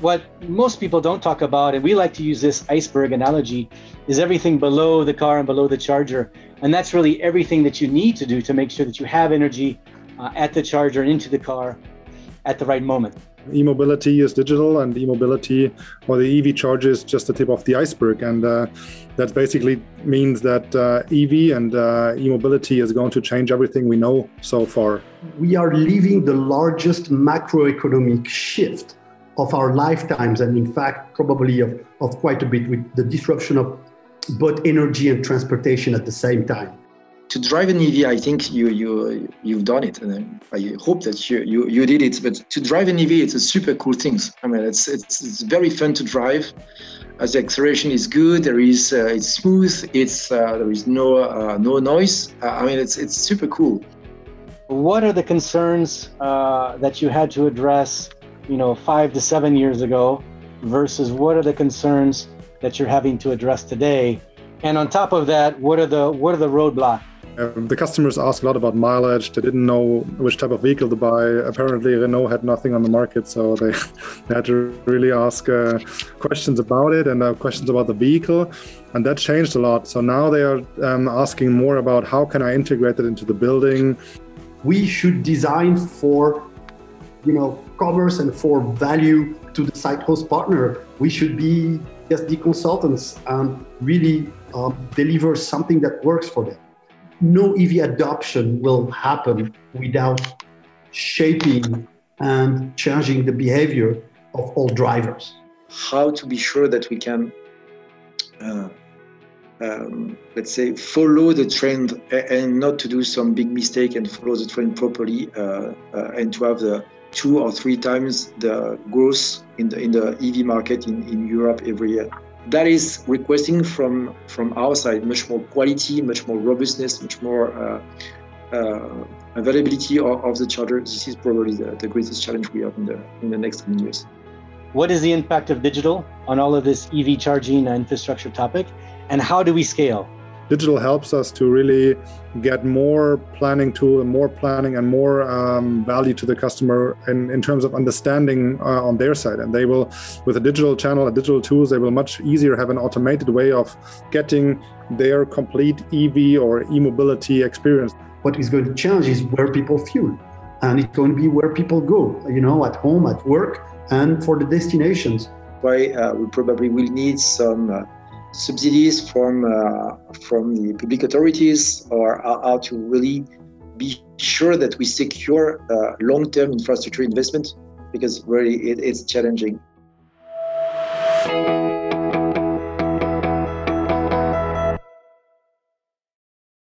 What most people don't talk about, and we like to use this iceberg analogy, is everything below the car and below the charger. And that's really everything that you need to do to make sure that you have energy at the charger and into the car at the right moment. E-mobility is digital, and e-mobility or the EV charger is just the tip of the iceberg. And that basically means that EV and e-mobility is going to change everything we know so far. We are living the largest macroeconomic shift of our lifetimes, and in fact probably of quite a bit, with the disruption of both energy and transportation at the same time. To drive an EV, I think you've done it, and I hope that you did it. But to drive an EV, it's a super cool thing. I mean, it's very fun to drive. As the acceleration is good, it's smooth. There is no noise. I mean, it's super cool. What are the concerns that you had to address, 5 to 7 years ago, versus what are the concerns that you're having to address today? And on top of that, what are the roadblocks? The customers ask a lot about mileage. They didn't know which type of vehicle to buy. Apparently, Renault had nothing on the market, so they had to really ask questions about it and questions about the vehicle. And that changed a lot. So now they are asking more about how can I integrate it into the building. We should design for commerce and for value to the site host partner. We should be just the consultants and really deliver something that works for them. No EV adoption will happen without shaping and changing the behavior of all drivers. How to be sure that we can, let's say, follow the trend and not to do some big mistake and follow the trend properly and to have the 2 or 3 times the growth in the EV market in Europe every year. That is requesting from our side much more quality, much more robustness, much more availability of the charger. This is probably the greatest challenge we have in the next 10 years. What is the impact of digital on all of this EV charging and infrastructure topic, and how do we scale? Digital helps us to really get more planning tool and more planning and more value to the customer in terms of understanding on their side. And they will, with a digital channel and digital tools, they will much easier have an automated way of getting their complete EV or e-mobility experience. What is going to change is where people fuel, and it's going to be where people go, at home, at work, and for the destinations. Why we probably will need some subsidies from the public authorities, or how to really be sure that we secure long-term infrastructure investment, because really it's challenging.